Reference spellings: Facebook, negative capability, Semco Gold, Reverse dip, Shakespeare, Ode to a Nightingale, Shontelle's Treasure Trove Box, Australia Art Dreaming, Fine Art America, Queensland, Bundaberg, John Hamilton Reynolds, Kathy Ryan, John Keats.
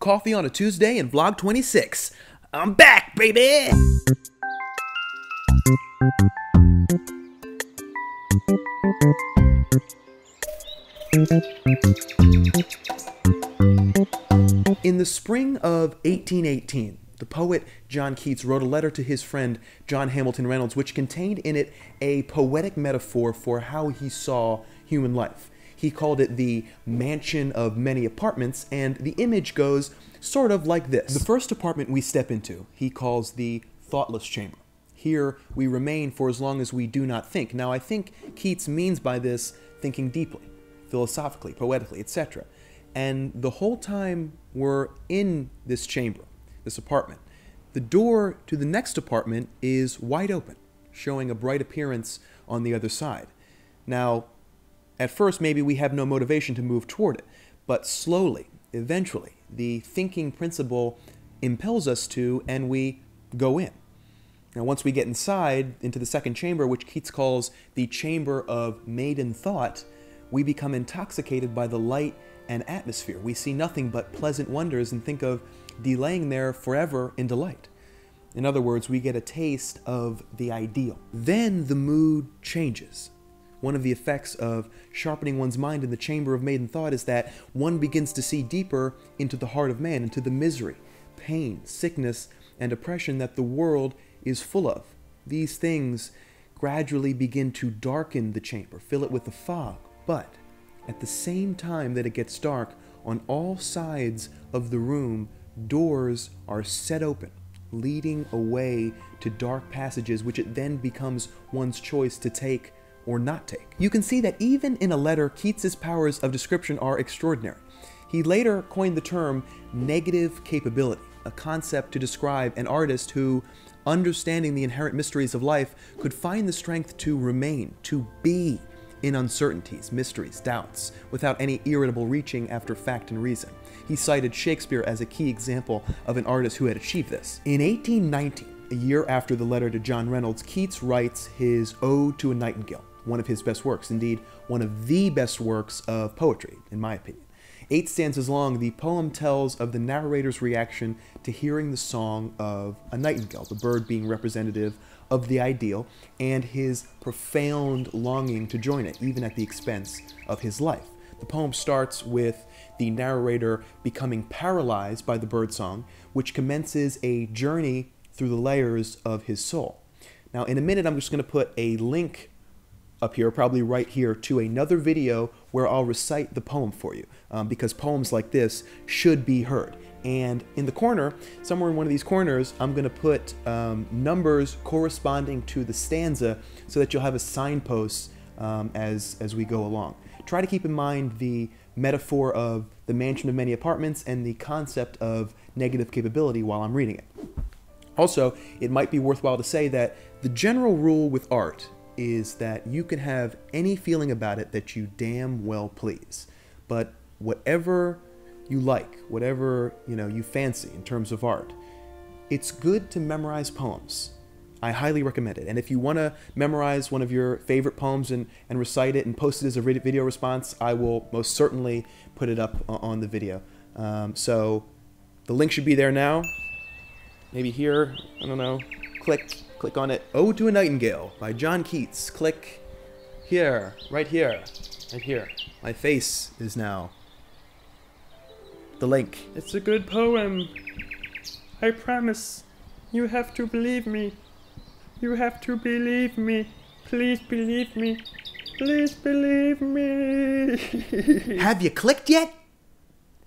Coffee on a Tuesday and vlog 26. I'm back, baby! In the spring of 1818, the poet John Keats wrote a letter to his friend John Hamilton Reynolds, which contained in it a poetic metaphor for how he saw human life. He called it the mansion of many apartments, and the image goes sort of like this. The first apartment we step into, he calls the thoughtless chamber. Here we remain for as long as we do not think. Now I think Keats means by this thinking deeply, philosophically, poetically, etc. And the whole time we're in this chamber, this apartment, the door to the next apartment is wide open, showing a bright appearance on the other side. Now, at first, maybe we have no motivation to move toward it, but slowly, eventually, the thinking principle impels us to, and we go in. Now, once we get inside, into the second chamber, which Keats calls the chamber of maiden thought, we become intoxicated by the light and atmosphere. We see nothing but pleasant wonders and think of delaying there forever in delight. In other words, we get a taste of the ideal. Then the mood changes. One of the effects of sharpening one's mind in the chamber of maiden thought is that one begins to see deeper into the heart of man, into the misery, pain, sickness, and oppression that the world is full of. These things gradually begin to darken the chamber, fill it with a fog. But at the same time that it gets dark, on all sides of the room, doors are set open, leading away to dark passages, which it then becomes one's choice to take or not take. You can see that even in a letter, Keats's powers of description are extraordinary. He later coined the term negative capability, a concept to describe an artist who, understanding the inherent mysteries of life, could find the strength to remain, to be in uncertainties, mysteries, doubts, without any irritable reaching after fact and reason. He cited Shakespeare as a key example of an artist who had achieved this. In 1819, a year after the letter to John Reynolds, Keats writes his Ode to a Nightingale, one of his best works, indeed, one of the best works of poetry, in my opinion. 8 stanzas long, the poem tells of the narrator's reaction to hearing the song of a nightingale, the bird being representative of the ideal, and his profound longing to join it, even at the expense of his life. The poem starts with the narrator becoming paralyzed by the birdsong, which commences a journey through the layers of his soul. Now, in a minute, I'm just going to put a link up here, probably right here, to another video where I'll recite the poem for you, because poems like this should be heard. And in the corner, somewhere in one of these corners, I'm gonna put numbers corresponding to the stanza so that you'll have a signpost as we go along. Try to keep in mind the metaphor of the mansion of many apartments and the concept of negative capability while I'm reading it. Also, it might be worthwhile to say that the general rule with art is that you can have any feeling about it that you damn well please. But whatever you like, whatever you fancy in terms of art, it's good to memorize poems. I highly recommend it. And if you want to memorize one of your favorite poems and recite it and post it as a video response, I will most certainly put it up on the video. So the link should be there now. Maybe here, I don't know, click on it. Ode to a Nightingale by John Keats. Click here, right here, right here. My face is now the link. It's a good poem. I promise. You have to believe me. You have to believe me. Please believe me. Please believe me. Have you clicked yet?